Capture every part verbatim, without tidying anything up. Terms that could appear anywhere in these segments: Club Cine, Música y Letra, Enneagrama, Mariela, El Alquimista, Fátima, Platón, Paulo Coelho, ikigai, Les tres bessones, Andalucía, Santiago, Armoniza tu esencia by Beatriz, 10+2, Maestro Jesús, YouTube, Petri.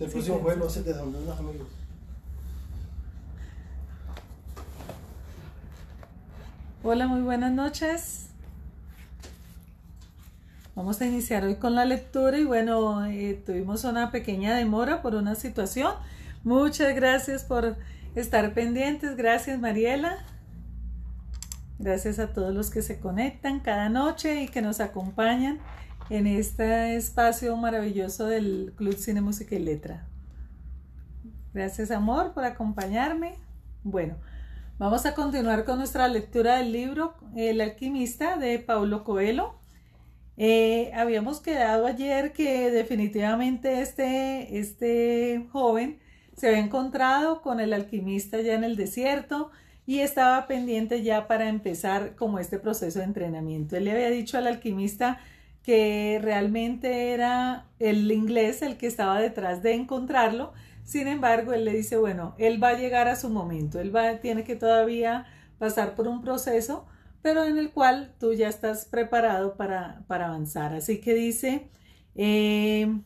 El próximo jueves no se te dan unas amigos. Hola, muy buenas noches. Vamos a iniciar hoy con la lectura y bueno, eh, tuvimos una pequeña demora por una situación. Muchas gracias por estar pendientes. Gracias, Mariela. Gracias a todos los que se conectan cada noche y que nos acompañan en este espacio maravilloso del Club Cine, Música y Letra. Gracias, amor, por acompañarme. Bueno, vamos a continuar con nuestra lectura del libro El Alquimista de Paulo Coelho. Eh, habíamos quedado ayer que definitivamente este, este joven se había encontrado con el alquimista ya en el desierto y estaba pendiente ya para empezar como este proceso de entrenamiento. Él le había dicho al alquimista que realmente era el inglés el que estaba detrás de encontrarlo. Sin embargo, él le dice, bueno, él va a llegar a su momento, él va, tiene que todavía pasar por un proceso, pero en el cual tú ya estás preparado para, para avanzar. Así que dice, eh,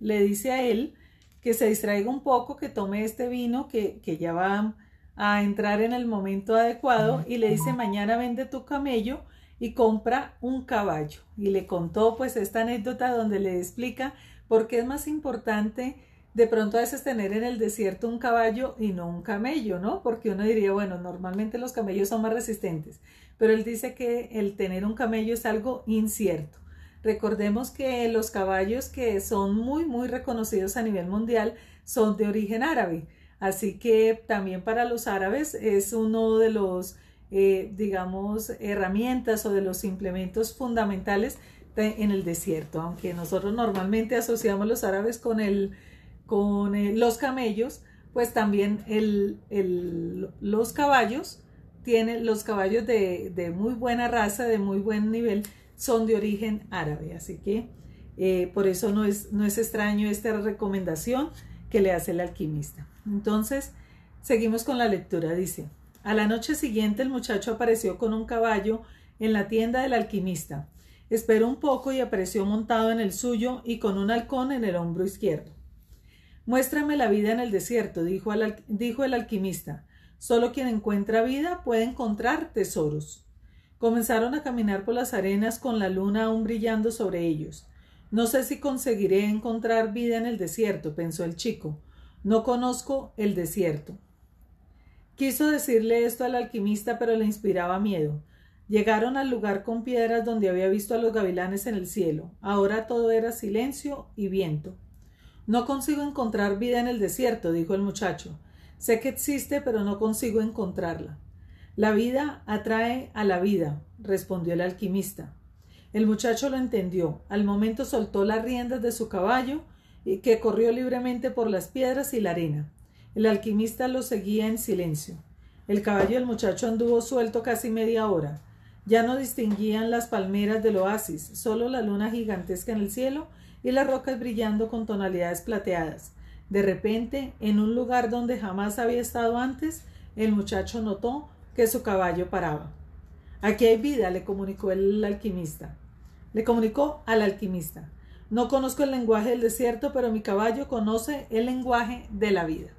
le dice a él que se distraiga un poco, que tome este vino, que, que ya va a entrar en el momento adecuado, y le dice, mañana vende tu camello y compra un caballo. Y le contó pues esta anécdota donde le explica por qué es más importante de pronto a veces tener en el desierto un caballo y no un camello, ¿no? Porque uno diría, bueno, normalmente los camellos son más resistentes, pero él dice que el tener un camello es algo incierto. Recordemos que los caballos que son muy muy reconocidos a nivel mundial son de origen árabe, así que también para los árabes es uno de los Eh, digamos, herramientas o de los implementos fundamentales de, en el desierto, aunque nosotros normalmente asociamos los árabes con, el, con el, los camellos, pues también el, el, los caballos, tienen, los caballos de, de muy buena raza, de muy buen nivel, son de origen árabe, así que eh, por eso no es, no es extraño esta recomendación que le hace el alquimista. Entonces, seguimos con la lectura, dice... A la noche siguiente el muchacho apareció con un caballo en la tienda del alquimista. Esperó un poco y apareció montado en el suyo y con un halcón en el hombro izquierdo. «Muéstrame la vida en el desierto», dijo, al, dijo el alquimista. «Solo quien encuentra vida puede encontrar tesoros». Comenzaron a caminar por las arenas con la luna aún brillando sobre ellos. «No sé si conseguiré encontrar vida en el desierto», pensó el chico. «No conozco el desierto». Quiso decirle esto al alquimista, pero le inspiraba miedo. Llegaron al lugar con piedras donde había visto a los gavilanes en el cielo. Ahora todo era silencio y viento. «No consigo encontrar vida en el desierto», dijo el muchacho. «Sé que existe, pero no consigo encontrarla». «La vida atrae a la vida», respondió el alquimista. El muchacho lo entendió. Al momento soltó las riendas de su caballo, que corrió libremente por las piedras y la arena. El alquimista lo seguía en silencio. El caballo del muchacho anduvo suelto casi media hora. Ya no distinguían las palmeras del oasis, solo la luna gigantesca en el cielo y las rocas brillando con tonalidades plateadas. De repente, en un lugar donde jamás había estado antes, el muchacho notó que su caballo paraba. «Aquí hay vida», le comunicó el alquimista. Le comunicó al alquimista. «No conozco el lenguaje del desierto, pero mi caballo conoce el lenguaje de la vida».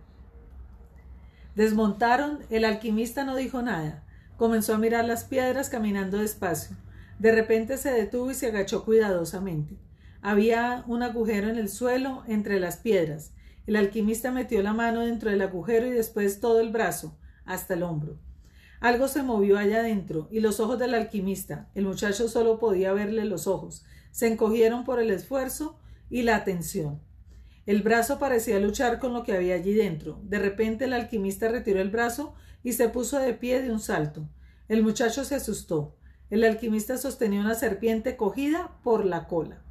Desmontaron, el alquimista no dijo nada. Comenzó a mirar las piedras caminando despacio. De repente se detuvo y se agachó cuidadosamente. Había un agujero en el suelo entre las piedras. El alquimista metió la mano dentro del agujero y después todo el brazo, hasta el hombro. Algo se movió allá adentro y los ojos del alquimista, el muchacho solo podía verle los ojos, se encogieron por el esfuerzo y la atención. El brazo parecía luchar con lo que había allí dentro. De repente el alquimista retiró el brazo y se puso de pie de un salto. El muchacho se asustó. El alquimista sostenía una serpiente cogida por la cola.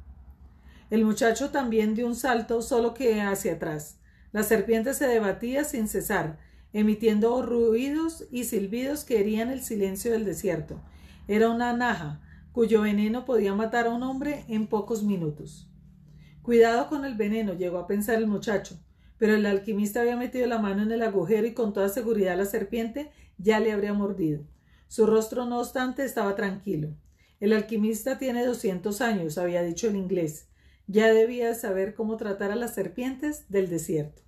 El muchacho también dio un salto, solo que hacia atrás. La serpiente se debatía sin cesar, emitiendo ruidos y silbidos que herían el silencio del desierto. Era una naja, cuyo veneno podía matar a un hombre en pocos minutos. Cuidado con el veneno, llegó a pensar el muchacho, pero el alquimista había metido la mano en el agujero y con toda seguridad la serpiente ya le habría mordido. Su rostro, no obstante, estaba tranquilo. El alquimista tiene doscientos años, había dicho el inglés. Ya debía saber cómo tratar a las serpientes del desierto.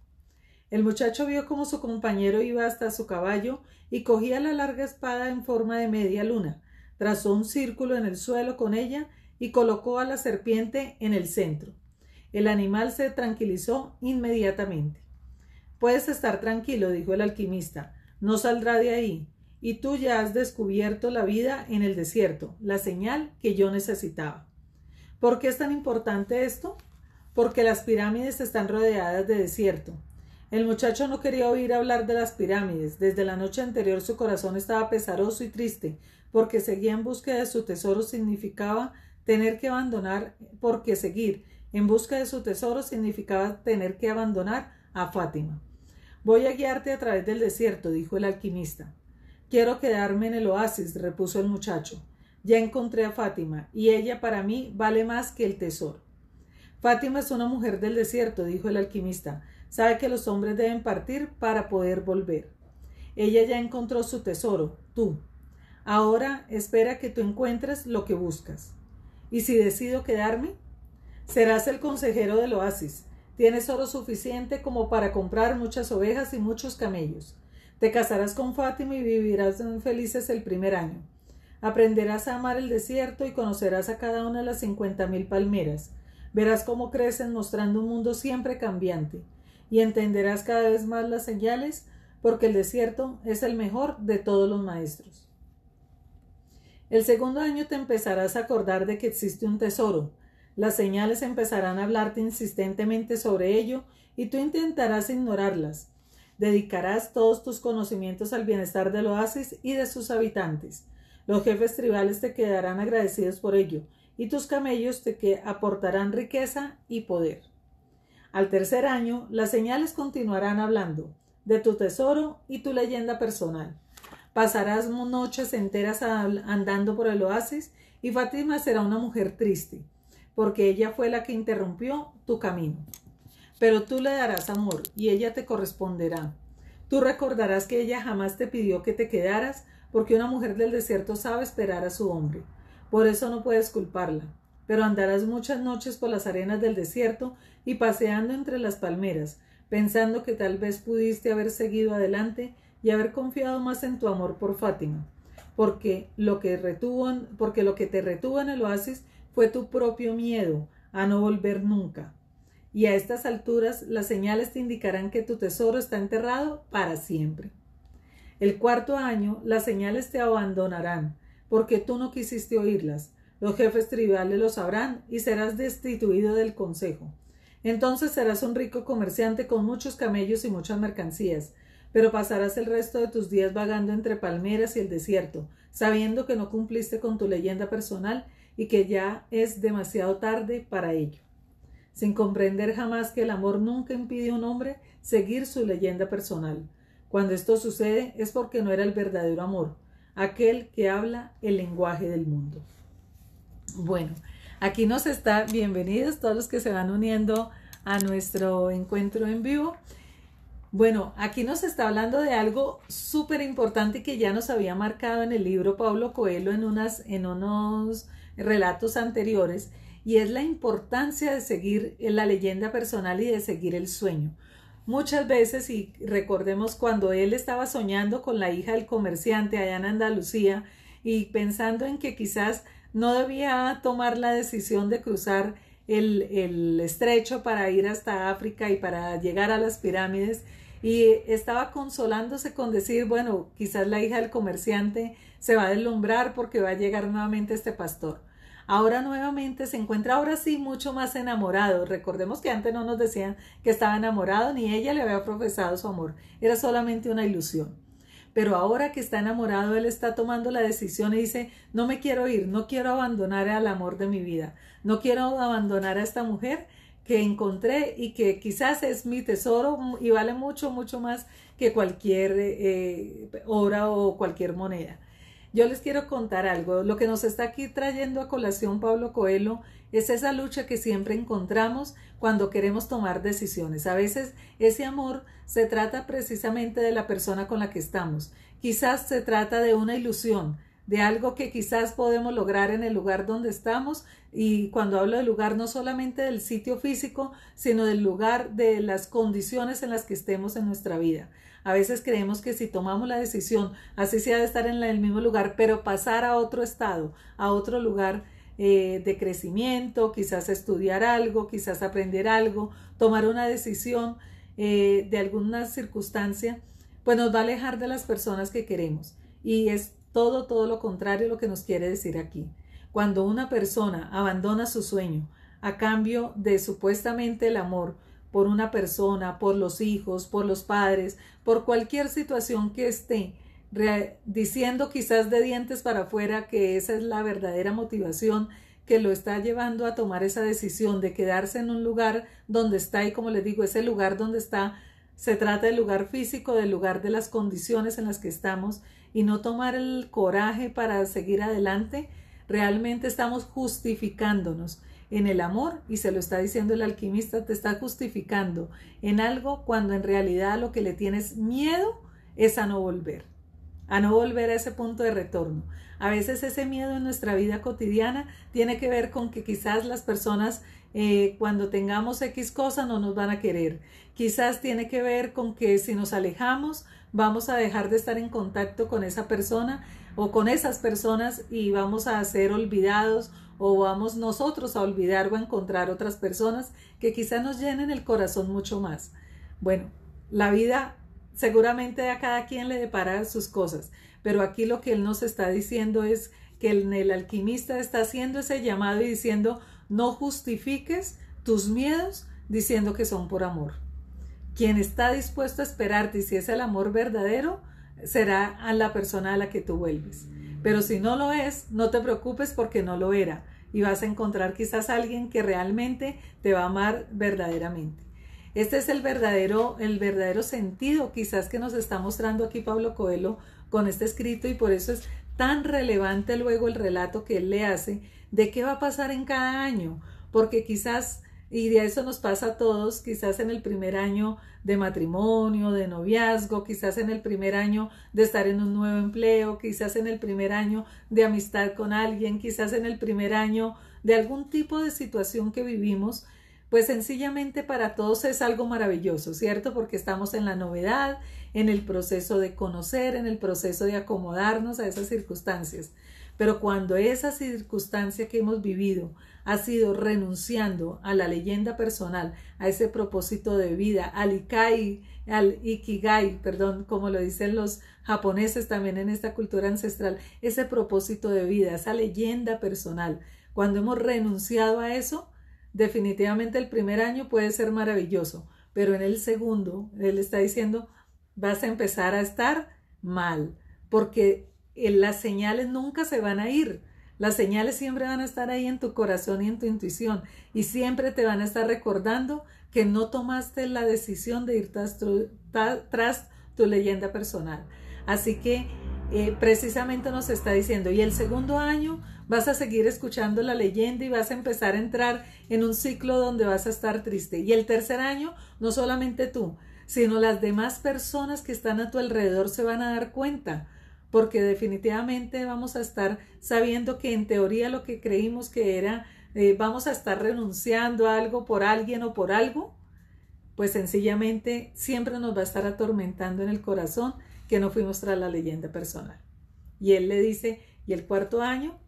El muchacho vio cómo su compañero iba hasta su caballo y cogía la larga espada en forma de media luna, trazó un círculo en el suelo con ella y colocó a la serpiente en el centro. El animal se tranquilizó inmediatamente. «Puedes estar tranquilo», dijo el alquimista, «no saldrá de ahí, y tú ya has descubierto la vida en el desierto, la señal que yo necesitaba». ¿Por qué es tan importante esto? Porque las pirámides están rodeadas de desierto. El muchacho no quería oír hablar de las pirámides. Desde la noche anterior su corazón estaba pesaroso y triste, porque seguía en búsqueda de su tesoro significaba tener que abandonar, porque seguir en busca de su tesoro significaba tener que abandonar a Fátima. «Voy a guiarte a través del desierto», dijo el alquimista. «Quiero quedarme en el oasis», repuso el muchacho. «Ya encontré a Fátima, y ella para mí vale más que el tesoro». «Fátima es una mujer del desierto», dijo el alquimista. «Sabe que los hombres deben partir para poder volver. Ella ya encontró su tesoro, tú. Ahora espera que tú encuentres lo que buscas». «¿Y si decido quedarme?» «Serás el consejero del oasis. Tienes oro suficiente como para comprar muchas ovejas y muchos camellos. Te casarás con Fátima y vivirás felices el primer año. Aprenderás a amar el desierto y conocerás a cada una de las cincuenta mil palmeras. Verás cómo crecen mostrando un mundo siempre cambiante y entenderás cada vez más las señales porque el desierto es el mejor de todos los maestros. El segundo año te empezarás a acordar de que existe un tesoro. Las señales empezarán a hablarte insistentemente sobre ello y tú intentarás ignorarlas. Dedicarás todos tus conocimientos al bienestar del oasis y de sus habitantes. Los jefes tribales te quedarán agradecidos por ello y tus camellos te que aportarán riqueza y poder. Al tercer año, las señales continuarán hablando de tu tesoro y tu leyenda personal. Pasarás noches enteras andando por el oasis y Fátima será una mujer triste, porque ella fue la que interrumpió tu camino. Pero tú le darás amor y ella te corresponderá. Tú recordarás que ella jamás te pidió que te quedaras, porque una mujer del desierto sabe esperar a su hombre. Por eso no puedes culparla. Pero andarás muchas noches por las arenas del desierto y paseando entre las palmeras, pensando que tal vez pudiste haber seguido adelante y haber confiado más en tu amor por Fátima, porque lo que, retuvo, porque lo que te retuvo en el oasis fue tu propio miedo a no volver nunca. Y a estas alturas las señales te indicarán que tu tesoro está enterrado para siempre. El cuarto año, las señales te abandonarán, porque tú no quisiste oírlas. Los jefes tribales lo sabrán y serás destituido del consejo. Entonces serás un rico comerciante con muchos camellos y muchas mercancías, pero pasarás el resto de tus días vagando entre palmeras y el desierto, sabiendo que no cumpliste con tu leyenda personal y que ya es demasiado tarde para ello, sin comprender jamás que el amor nunca impide a un hombre seguir su leyenda personal. Cuando esto sucede es porque no era el verdadero amor, aquel que habla el lenguaje del mundo». Bueno, aquí nos está, bienvenidos todos los que se van uniendo a nuestro encuentro en vivo. Bueno, aquí nos está hablando de algo súper importante que ya nos había marcado en el libro Paulo Coelho en, unas, en unos relatos anteriores, y es la importancia de seguir la leyenda personal y de seguir el sueño. Muchas veces, y recordemos cuando él estaba soñando con la hija del comerciante allá en Andalucía y pensando en que quizás no debía tomar la decisión de cruzar el, el estrecho para ir hasta África y para llegar a las pirámides, y estaba consolándose con decir, bueno, quizás la hija del comerciante se va a deslumbrar porque va a llegar nuevamente este pastor. Ahora nuevamente se encuentra, ahora sí, mucho más enamorado. Recordemos que antes no nos decían que estaba enamorado, ni ella le había profesado su amor. Era solamente una ilusión. Pero ahora que está enamorado, él está tomando la decisión y dice, no me quiero ir, no quiero abandonar al amor de mi vida. No quiero abandonar a esta mujer que encontré y que quizás es mi tesoro y vale mucho, mucho más que cualquier eh, obra o cualquier moneda. Yo les quiero contar algo. Lo que nos está aquí trayendo a colación Paulo Coelho es esa lucha que siempre encontramos cuando queremos tomar decisiones. A veces ese amor se trata precisamente de la persona con la que estamos. Quizás se trata de una ilusión, de algo que quizás podemos lograr en el lugar donde estamos. Y cuando hablo de lugar, no solamente del sitio físico, sino del lugar, de las condiciones en las que estemos en nuestra vida. A veces creemos que si tomamos la decisión, así sea de estar en el mismo lugar, pero pasar a otro estado, a otro lugar eh, de crecimiento, quizás estudiar algo, quizás aprender algo, tomar una decisión eh, de alguna circunstancia, pues nos va a alejar de las personas que queremos. Y es todo, todo lo contrario lo que nos quiere decir aquí. Cuando una persona abandona su sueño a cambio de supuestamente el amor por una persona, por los hijos, por los padres, por cualquier situación que esté, diciendo quizás de dientes para afuera que esa es la verdadera motivación que lo está llevando a tomar esa decisión de quedarse en un lugar donde está, y como les digo, ese lugar donde está, se trata del lugar físico, del lugar, de las condiciones en las que estamos, y no tomar el coraje para seguir adelante. Realmente estamos justificándonos en el amor, y se lo está diciendo el alquimista, te está justificando en algo cuando en realidad lo que le tienes miedo es a no volver, a no volver a ese punto de retorno. A veces ese miedo en nuestra vida cotidiana tiene que ver con que quizás las personas eh, cuando tengamos X cosa no nos van a querer, quizás tiene que ver con que si nos alejamos vamos a dejar de estar en contacto con esa persona o con esas personas y vamos a ser olvidados, o vamos nosotros a olvidar o a encontrar otras personas que quizás nos llenen el corazón mucho más. Bueno, la vida seguramente a cada quien le depara sus cosas, pero aquí lo que él nos está diciendo es que el, el alquimista está haciendo ese llamado y diciendo no justifiques tus miedos diciendo que son por amor. Quien está dispuesto a esperarte, y si es el amor verdadero, será a la persona a la que tú vuelves. Pero si no lo es, no te preocupes porque no lo era, y vas a encontrar quizás a alguien que realmente te va a amar verdaderamente. Este es el verdadero, el verdadero sentido quizás que nos está mostrando aquí Paulo Coelho con este escrito, y por eso es tan relevante luego el relato que él le hace de qué va a pasar en cada año, porque quizás... Y de eso nos pasa a todos, quizás en el primer año de matrimonio, de noviazgo, quizás en el primer año de estar en un nuevo empleo, quizás en el primer año de amistad con alguien, quizás en el primer año de algún tipo de situación que vivimos, pues sencillamente para todos es algo maravilloso, ¿cierto? Porque estamos en la novedad, en el proceso de conocer, en el proceso de acomodarnos a esas circunstancias. Pero cuando esa circunstancia que hemos vivido ha sido renunciando a la leyenda personal, a ese propósito de vida, al ikigai, al ikigai, perdón, como lo dicen los japoneses también en esta cultura ancestral, ese propósito de vida, esa leyenda personal, cuando hemos renunciado a eso, definitivamente el primer año puede ser maravilloso, pero en el segundo, él está diciendo, vas a empezar a estar mal, porque las señales nunca se van a ir, las señales siempre van a estar ahí en tu corazón y en tu intuición, y siempre te van a estar recordando que no tomaste la decisión de ir tras tu, tras tu leyenda personal. Así que eh, precisamente nos está diciendo, y el segundo año vas a seguir escuchando la leyenda y vas a empezar a entrar en un ciclo donde vas a estar triste, y el tercer año no solamente tú, sino las demás personas que están a tu alrededor se van a dar cuenta, porque definitivamente vamos a estar sabiendo que en teoría lo que creímos que era, eh, vamos a estar renunciando a algo por alguien o por algo, pues sencillamente siempre nos va a estar atormentando en el corazón que no fuimos tras la leyenda personal. Y él le dice, y el cuarto año,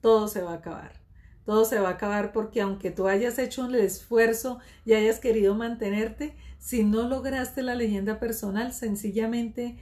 todo se va a acabar. Todo se va a acabar porque aunque tú hayas hecho un esfuerzo y hayas querido mantenerte, si no lograste la leyenda personal, sencillamente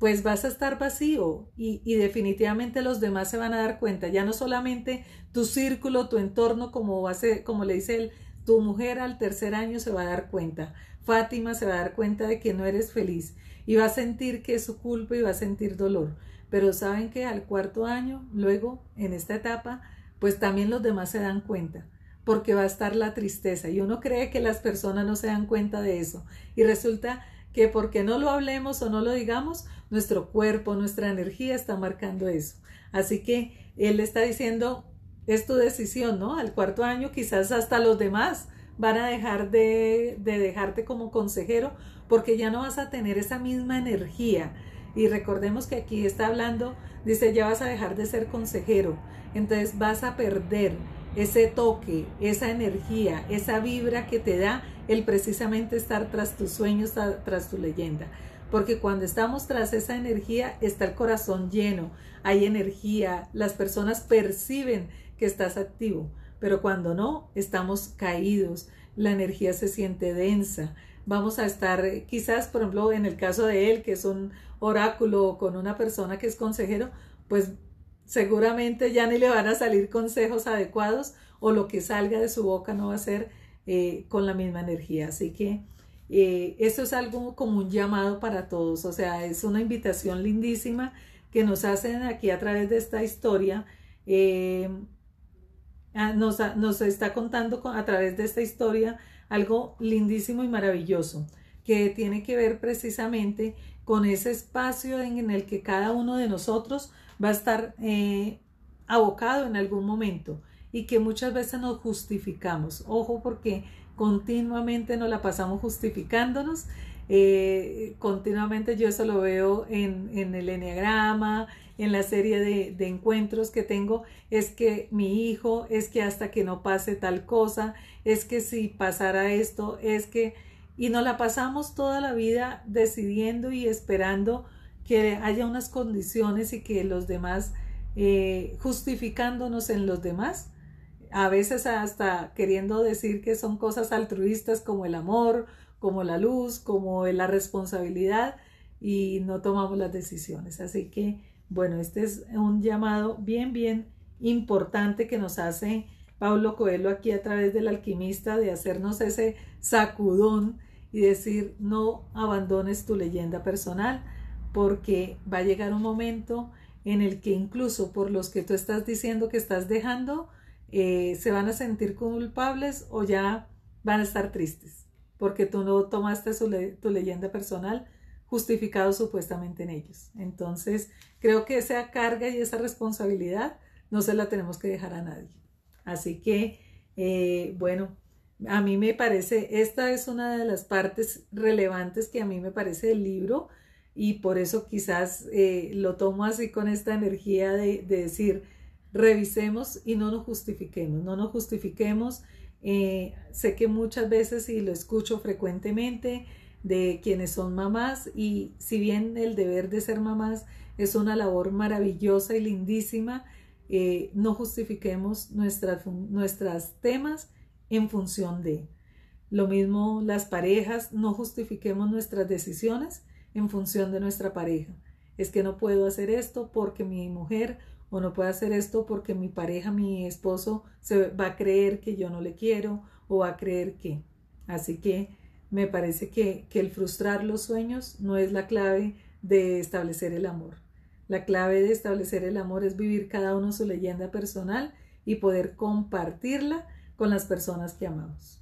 pues vas a estar vacío y, y definitivamente los demás se van a dar cuenta, ya no solamente tu círculo, tu entorno, como, va a ser, como le dice él, tu mujer al tercer año se va a dar cuenta, Fátima se va a dar cuenta de que no eres feliz y va a sentir que es su culpa y va a sentir dolor, pero saben que al cuarto año, luego en esta etapa, pues también los demás se dan cuenta, porque va a estar la tristeza y uno cree que las personas no se dan cuenta de eso y resulta que porque no lo hablemos o no lo digamos, nuestro cuerpo, nuestra energía está marcando eso. Así que él está diciendo, es tu decisión, ¿no? Al cuarto año quizás hasta los demás van a dejar de, de dejarte como consejero porque ya no vas a tener esa misma energía Y recordemos que aquí está hablando, dice, ya vas a dejar de ser consejero, entonces vas a perder ese toque, esa energía, esa vibra que te da el precisamente estar tras tus sueños, tras tu leyenda. Porque cuando estamos tras esa energía, está el corazón lleno, hay energía, las personas perciben que estás activo, pero cuando no, estamos caídos, la energía se siente densa. Vamos a estar quizás, por ejemplo, en el caso de él, que es un oráculo, o con una persona que es consejero, pues seguramente ya ni le van a salir consejos adecuados, o lo que salga de su boca no va a ser eh, con la misma energía. Así que eh, esto es algo como un llamado para todos, o sea, es una invitación lindísima que nos hacen aquí a través de esta historia. eh, nos, nos está contando con, a través de esta historia algo lindísimo y maravilloso, que tiene que ver precisamente con ese espacio en el que cada uno de nosotros va a estar eh, abocado en algún momento, y que muchas veces nos justificamos. Ojo, porque continuamente nos la pasamos justificándonos, eh, continuamente. Yo eso lo veo en, en el Enneagrama, en la serie de, de encuentros que tengo, es que mi hijo, es que hasta que no pase tal cosa, es que si pasara esto, es que... Y nos la pasamos toda la vida decidiendo y esperando que haya unas condiciones y que los demás, eh, justificándonos en los demás, a veces hasta queriendo decir que son cosas altruistas como el amor, como la luz, como la responsabilidad, y no tomamos las decisiones. Así que, bueno, este es un llamado bien, bien importante que nos hace Paulo Coelho aquí a través del Alquimista, de hacernos ese sacudón y decir, no abandones tu leyenda personal, porque va a llegar un momento en el que incluso por los que tú estás diciendo que estás dejando, eh, se van a sentir culpables o ya van a estar tristes, porque tú no tomaste su le- tu leyenda personal justificado supuestamente en ellos. Entonces, creo que esa carga y esa responsabilidad no se la tenemos que dejar a nadie. Así que, eh, bueno, a mí me parece, esta es una de las partes relevantes que a mí me parece del libro, y por eso quizás eh, lo tomo así, con esta energía de, de decir, revisemos y no nos justifiquemos, no nos justifiquemos. Eh, sé que muchas veces, y lo escucho frecuentemente, de quienes son mamás, y si bien el deber de ser mamás es una labor maravillosa y lindísima, Eh, no justifiquemos nuestras, nuestras temas en función de. Lo mismo las parejas, no justifiquemos nuestras decisiones en función de nuestra pareja. Es que no puedo hacer esto porque mi mujer, o no puedo hacer esto porque mi pareja, mi esposo, se va a creer que yo no le quiero, o va a creer que. Así que me parece que, que el frustrar los sueños no es la clave de establecer el amor. La clave de establecer el amor es vivir cada uno su leyenda personal y poder compartirla con las personas que amamos.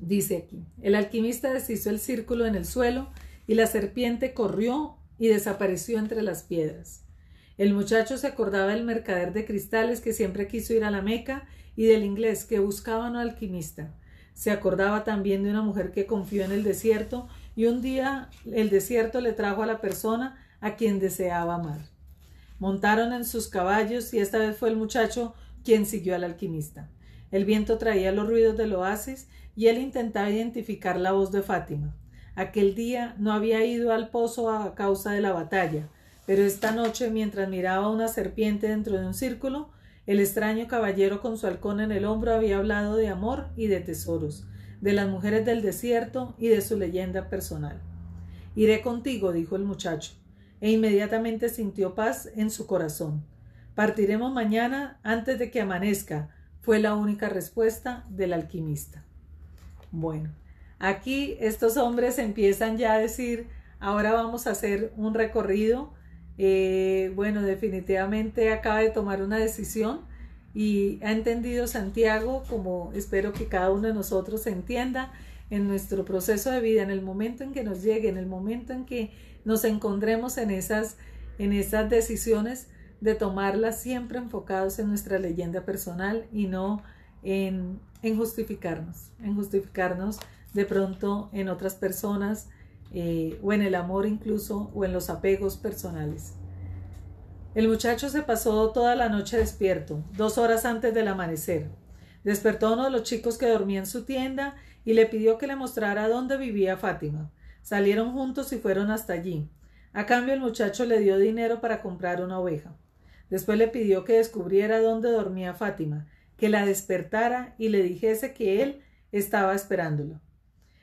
Dice aquí, el alquimista deshizo el círculo en el suelo y la serpiente corrió y desapareció entre las piedras. El muchacho se acordaba del mercader de cristales que siempre quiso ir a la Meca, y del inglés que buscaba un alquimista. Se acordaba también de una mujer que confió en el desierto, y un día el desierto le trajo a la persona a quien deseaba amar. Montaron en sus caballos, y esta vez fue el muchacho quien siguió al alquimista. El viento traía los ruidos del oasis, y él intentaba identificar la voz de Fátima. Aquel día no había ido al pozo a causa de la batalla, pero esta noche, mientras miraba una serpiente dentro de un círculo, el extraño caballero con su halcón en el hombro había hablado de amor y de tesoros, de las mujeres del desierto y de su leyenda personal. «Iré contigo», dijo el muchacho, e inmediatamente sintió paz en su corazón. «Partiremos mañana antes de que amanezca», fue la única respuesta del alquimista. Bueno, aquí estos hombres empiezan ya a decir, ahora vamos a hacer un recorrido. Eh, bueno, definitivamente acaba de tomar una decisión, y ha entendido Santiago, como espero que cada uno de nosotros entienda, en nuestro proceso de vida, en el momento en que nos llegue, en el momento en que nos encontremos en esas, en esas decisiones, de tomarlas siempre enfocados en nuestra leyenda personal, y no en, en justificarnos, en justificarnos de pronto en otras personas, eh, o en el amor incluso, o en los apegos personales. El muchacho se pasó toda la noche despierto, dos horas antes del amanecer. Despertó a uno de los chicos que dormía en su tienda y le pidió que le mostrara dónde vivía Fátima. Salieron juntos y fueron hasta allí. A cambio, el muchacho le dio dinero para comprar una oveja. Después le pidió que descubriera dónde dormía Fátima, que la despertara y le dijese que él estaba esperándolo.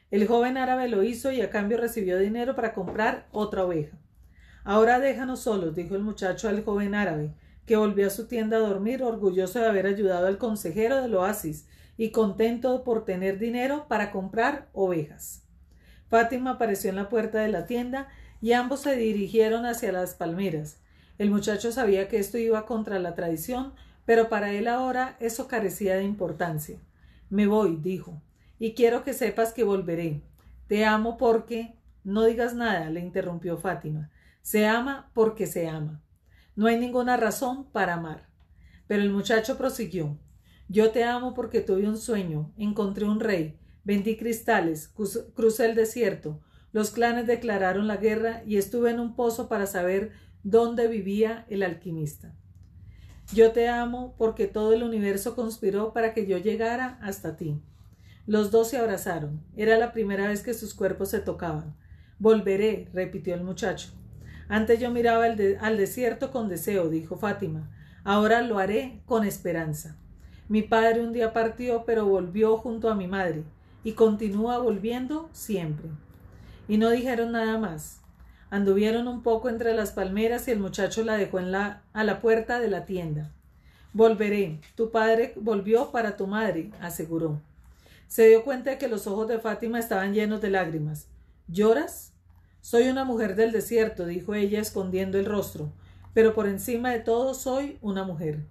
El joven árabe lo hizo y a cambio recibió dinero para comprar otra oveja. «Ahora déjanos solos», dijo el muchacho al joven árabe, que volvió a su tienda a dormir, orgulloso de haber ayudado al consejero del oasis y contento por tener dinero para comprar ovejas. Fátima apareció en la puerta de la tienda y ambos se dirigieron hacia las palmeras. El muchacho sabía que esto iba contra la tradición, pero para él ahora eso carecía de importancia. «Me voy», dijo, «y quiero que sepas que volveré. Te amo porque...» «No digas nada», le interrumpió Fátima. «Se ama porque se ama. No hay ninguna razón para amar». Pero el muchacho prosiguió. «Yo te amo porque tuve un sueño, encontré un rey, vendí cristales, crucé el desierto, los clanes declararon la guerra y estuve en un pozo para saber dónde vivía el alquimista. Yo te amo porque todo el universo conspiró para que yo llegara hasta ti». Los dos se abrazaron. Era la primera vez que sus cuerpos se tocaban. «Volveré», repitió el muchacho. «Antes yo miraba el de- al desierto con deseo», dijo Fátima. «Ahora lo haré con esperanza. Mi padre un día partió, pero volvió junto a mi madre, y continúa volviendo siempre». Y no dijeron nada más. Anduvieron un poco entre las palmeras y el muchacho la dejó en la, a la puerta de la tienda. «Volveré. Tu padre volvió para tu madre», aseguró. Se dio cuenta de que los ojos de Fátima estaban llenos de lágrimas. «¿Lloras?». «Soy una mujer del desierto», dijo ella escondiendo el rostro, «pero por encima de todo soy una mujer».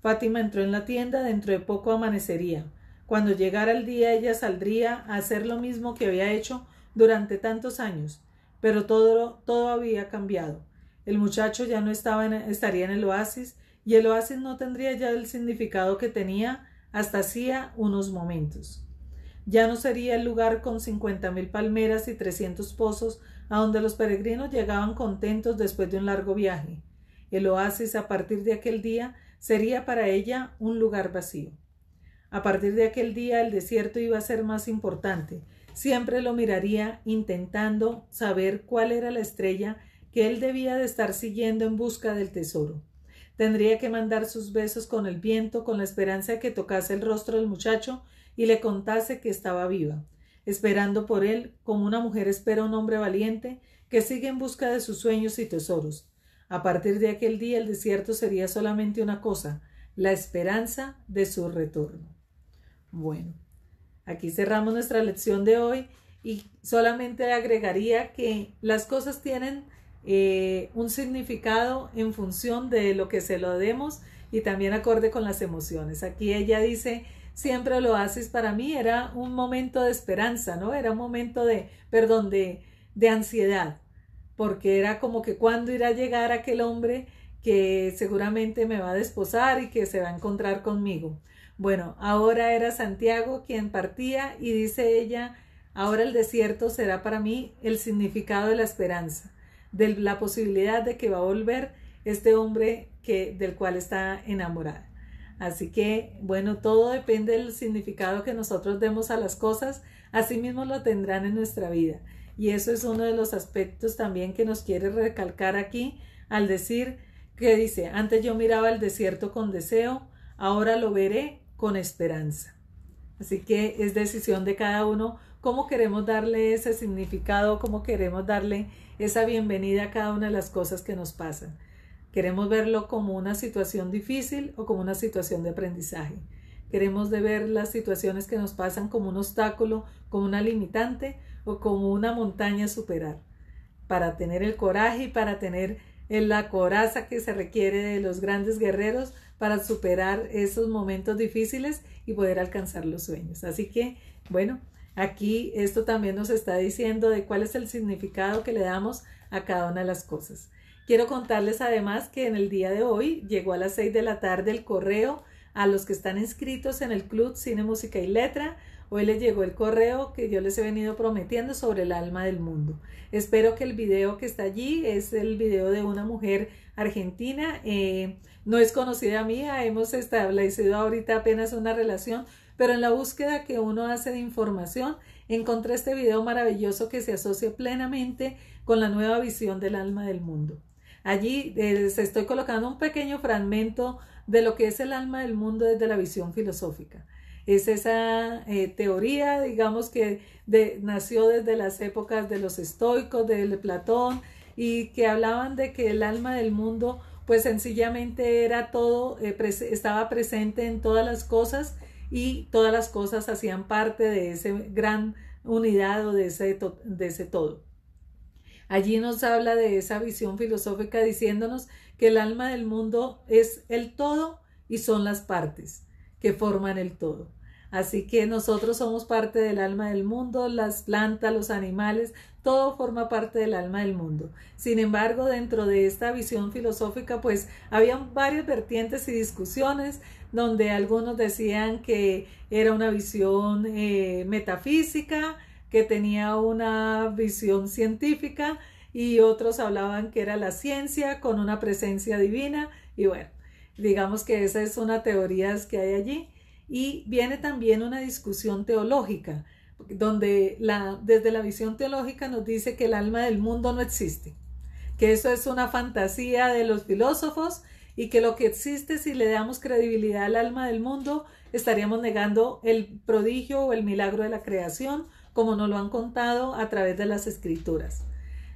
Fátima entró en la tienda, dentro de poco amanecería. Cuando llegara el día ella saldría a hacer lo mismo que había hecho durante tantos años, pero todo, todo había cambiado. El muchacho ya no estaba en, estaría en el oasis y el oasis no tendría ya el significado que tenía hasta hacía unos momentos. Ya no sería el lugar con cincuenta mil palmeras y trescientos pozos a donde los peregrinos llegaban contentos después de un largo viaje. El oasis a partir de aquel día sería para ella un lugar vacío. A partir de aquel día el desierto iba a ser más importante. Siempre lo miraría intentando saber cuál era la estrella que él debía de estar siguiendo en busca del tesoro. Tendría que mandar sus besos con el viento con la esperanza de que tocase el rostro del muchacho y le contase que estaba viva, esperando por él como una mujer espera a un hombre valiente que sigue en busca de sus sueños y tesoros. A partir de aquel día el desierto sería solamente una cosa, la esperanza de su retorno. Bueno, aquí cerramos nuestra lección de hoy y solamente agregaría que las cosas tienen eh, un significado en función de lo que se lo demos y también acorde con las emociones. Aquí ella dice... Siempre el oasis para mí era un momento de esperanza, ¿no? Era un momento de, perdón, de, de ansiedad, porque era como que cuándo irá a llegar aquel hombre que seguramente me va a desposar y que se va a encontrar conmigo. Bueno, ahora era Santiago quien partía y dice ella, ahora el desierto será para mí el significado de la esperanza, de la posibilidad de que va a volver este hombre que, del cual está enamorada. Así que, bueno, todo depende del significado que nosotros demos a las cosas, así mismo lo tendrán en nuestra vida. Y eso es uno de los aspectos también que nos quiere recalcar aquí al decir que dice, antes yo miraba el desierto con deseo, ahora lo veré con esperanza. Así que es decisión de cada uno cómo queremos darle ese significado, cómo queremos darle esa bienvenida a cada una de las cosas que nos pasan. Queremos verlo como una situación difícil o como una situación de aprendizaje. Queremos de ver las situaciones que nos pasan como un obstáculo, como una limitante o como una montaña a superar. Para tener el coraje y para tener la coraza que se requiere de los grandes guerreros para superar esos momentos difíciles y poder alcanzar los sueños. Así que, bueno, aquí esto también nos está diciendo de cuál es el significado que le damos a cada una de las cosas. Quiero contarles además que en el día de hoy llegó a las seis de la tarde el correo a los que están inscritos en el Club Cine, Música y Letra Hoy les llegó el correo que yo les he venido prometiendo sobre el alma del mundo. Espero que el video que está allí es el video de una mujer argentina. Eh, no es conocida mía, hemos establecido ahorita apenas una relación, pero en la búsqueda que uno hace de información, encontré este video maravilloso que se asocia plenamente con la nueva visión del alma del mundo. Allí les estoy colocando un pequeño fragmento de lo que es el alma del mundo desde la visión filosófica. Es esa eh, teoría, digamos, que de, nació desde las épocas de los estoicos, de Platón, y que hablaban de que el alma del mundo, pues sencillamente era todo, eh, pre estaba presente en todas las cosas, y todas las cosas hacían parte de esa gran unidad o de ese, de ese todo. Allí nos habla de esa visión filosófica diciéndonos que el alma del mundo es el todo y son las partes que forman el todo. Así que nosotros somos parte del alma del mundo, las plantas, los animales, todo forma parte del alma del mundo. Sin embargo, dentro de esta visión filosófica, pues, habían varias vertientes y discusiones, donde algunos decían que era una visión eh, metafísica, que tenía una visión científica, y otros hablaban que era la ciencia con una presencia divina, y bueno, digamos que esa es una teoría que hay allí. Y viene también una discusión teológica, donde la, desde la visión teológica nos dice que el alma del mundo no existe, que eso es una fantasía de los filósofos, y que lo que existe, si le damos credibilidad al alma del mundo, estaríamos negando el prodigio o el milagro de la creación, como nos lo han contado a través de las escrituras.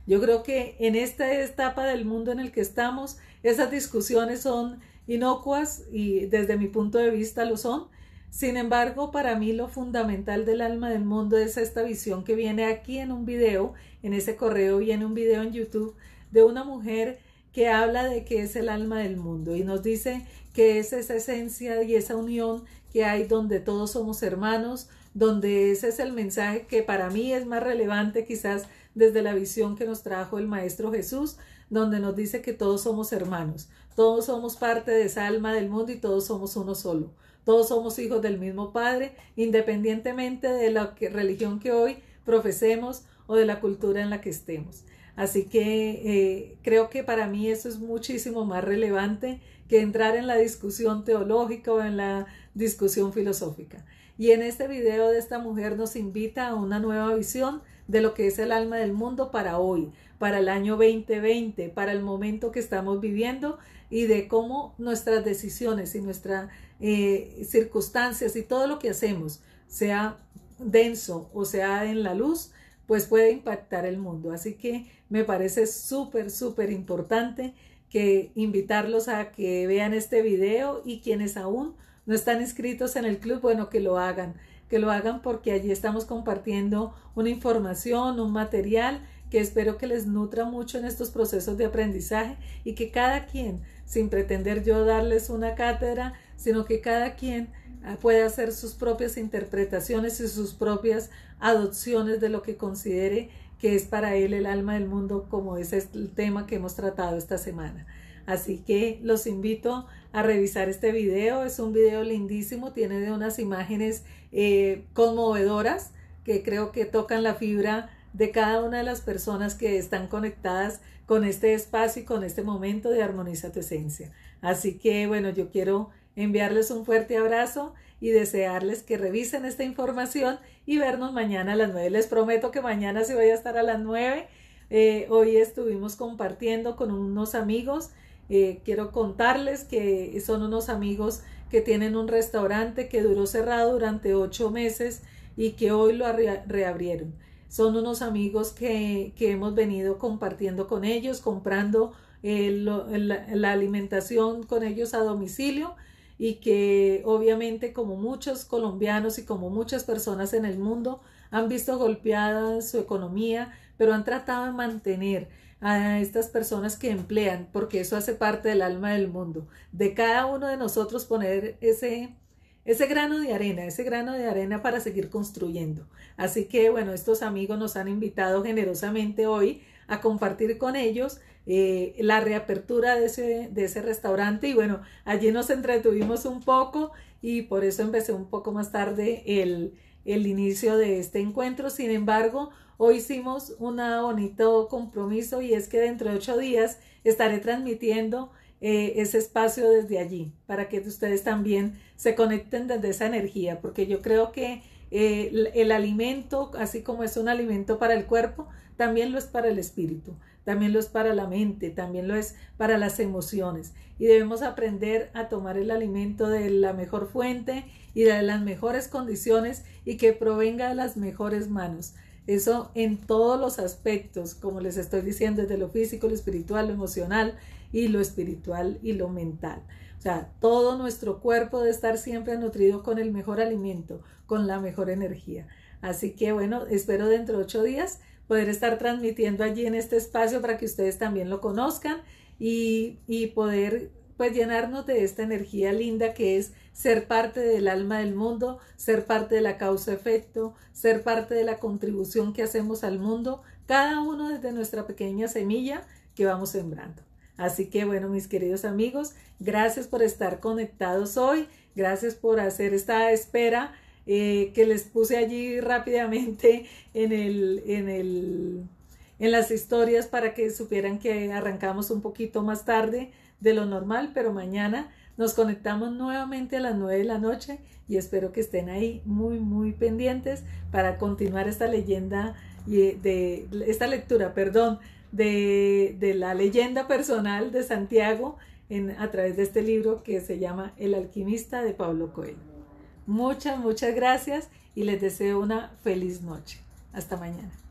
Yo creo que en esta etapa del mundo en el que estamos, esas discusiones son inocuas, y desde mi punto de vista lo son. Sin embargo, para mí lo fundamental del alma del mundo es esta visión que viene aquí en un video, en ese correo viene un video en YouTube de una mujer que habla de qué es el alma del mundo, y nos dice que es esa esencia y esa unión que hay donde todos somos hermanos, donde ese es el mensaje que para mí es más relevante quizás desde la visión que nos trajo el Maestro Jesús, donde nos dice que todos somos hermanos, todos somos parte de esa alma del mundo y todos somos uno solo, todos somos hijos del mismo Padre, independientemente de la que, religión que hoy profesemos o de la cultura en la que estemos. Así que eh, creo que para mí eso es muchísimo más relevante que entrar en la discusión teológica o en la discusión filosófica. Y en este video de esta mujer nos invita a una nueva visión de lo que es el alma del mundo para hoy, para el año veinte veinte, para el momento que estamos viviendo, y de cómo nuestras decisiones y nuestras eh, circunstancias y todo lo que hacemos, sea denso o sea en la luz, pues puede impactar el mundo. Así que me parece súper, súper importante que invitarlos a que vean este video, y quienes aún no están inscritos en el club, bueno, que lo hagan, que lo hagan porque allí estamos compartiendo una información, un material que espero que les nutra mucho en estos procesos de aprendizaje, y que cada quien, sin pretender yo darles una cátedra, sino que cada quien puede hacer sus propias interpretaciones y sus propias adopciones de lo que considere que es para él el alma del mundo, como ese es el tema que hemos tratado esta semana. Así que los invito a revisar este video, es un video lindísimo, tiene de unas imágenes eh, conmovedoras que creo que tocan la fibra de cada una de las personas que están conectadas con este espacio y con este momento de Armoniza tu Esencia. Así que bueno, yo quiero enviarles un fuerte abrazo y desearles que revisen esta información y vernos mañana a las nueve. Les prometo que mañana sí voy a estar a las nueve. Eh, hoy estuvimos compartiendo con unos amigos. Eh, quiero contarles que son unos amigos que tienen un restaurante que duró cerrado durante ocho meses y que hoy lo re reabrieron. Son unos amigos que, que hemos venido compartiendo con ellos, comprando eh, lo, la, la alimentación con ellos a domicilio, y que obviamente, como muchos colombianos y como muchas personas en el mundo, han visto golpeada su economía, pero han tratado de mantener a estas personas que emplean, porque eso hace parte del alma del mundo, de cada uno de nosotros poner ese, ese grano de arena, ese grano de arena para seguir construyendo. Así que bueno, estos amigos nos han invitado generosamente hoy a compartir con ellos eh, la reapertura de ese, de ese restaurante, y bueno, allí nos entretuvimos un poco, y por eso empecé un poco más tarde el, el inicio de este encuentro. Sin embargo, hoy hicimos un bonito compromiso y es que dentro de ocho días estaré transmitiendo eh, ese espacio desde allí para que ustedes también se conecten desde esa energía, porque yo creo que eh, el, el alimento, así como es un alimento para el cuerpo, también lo es para el espíritu, también lo es para la mente, también lo es para las emociones. Y debemos aprender a tomar el alimento de la mejor fuente y de las mejores condiciones y que provenga de las mejores manos. Eso en todos los aspectos, como les estoy diciendo, desde lo físico, lo espiritual, lo emocional y lo espiritual y lo mental. O sea, todo nuestro cuerpo debe estar siempre nutrido con el mejor alimento, con la mejor energía. Así que bueno, espero dentro de ocho días poder estar transmitiendo allí en este espacio para que ustedes también lo conozcan y, y poder pues llenarnos de esta energía linda que es ser parte del alma del mundo, ser parte de la causa-efecto, ser parte de la contribución que hacemos al mundo, cada uno desde nuestra pequeña semilla que vamos sembrando. Así que bueno, mis queridos amigos, gracias por estar conectados hoy, gracias por hacer esta espera Eh, que les puse allí rápidamente en, el, en, el, en las historias para que supieran que arrancamos un poquito más tarde de lo normal, pero mañana nos conectamos nuevamente a las nueve de la noche y espero que estén ahí muy muy pendientes para continuar esta leyenda y de esta lectura, perdón, de, de la leyenda personal de Santiago en, a través de este libro que se llama El Alquimista de Paulo Coelho. Muchas, muchas gracias y les deseo una feliz noche. Hasta mañana.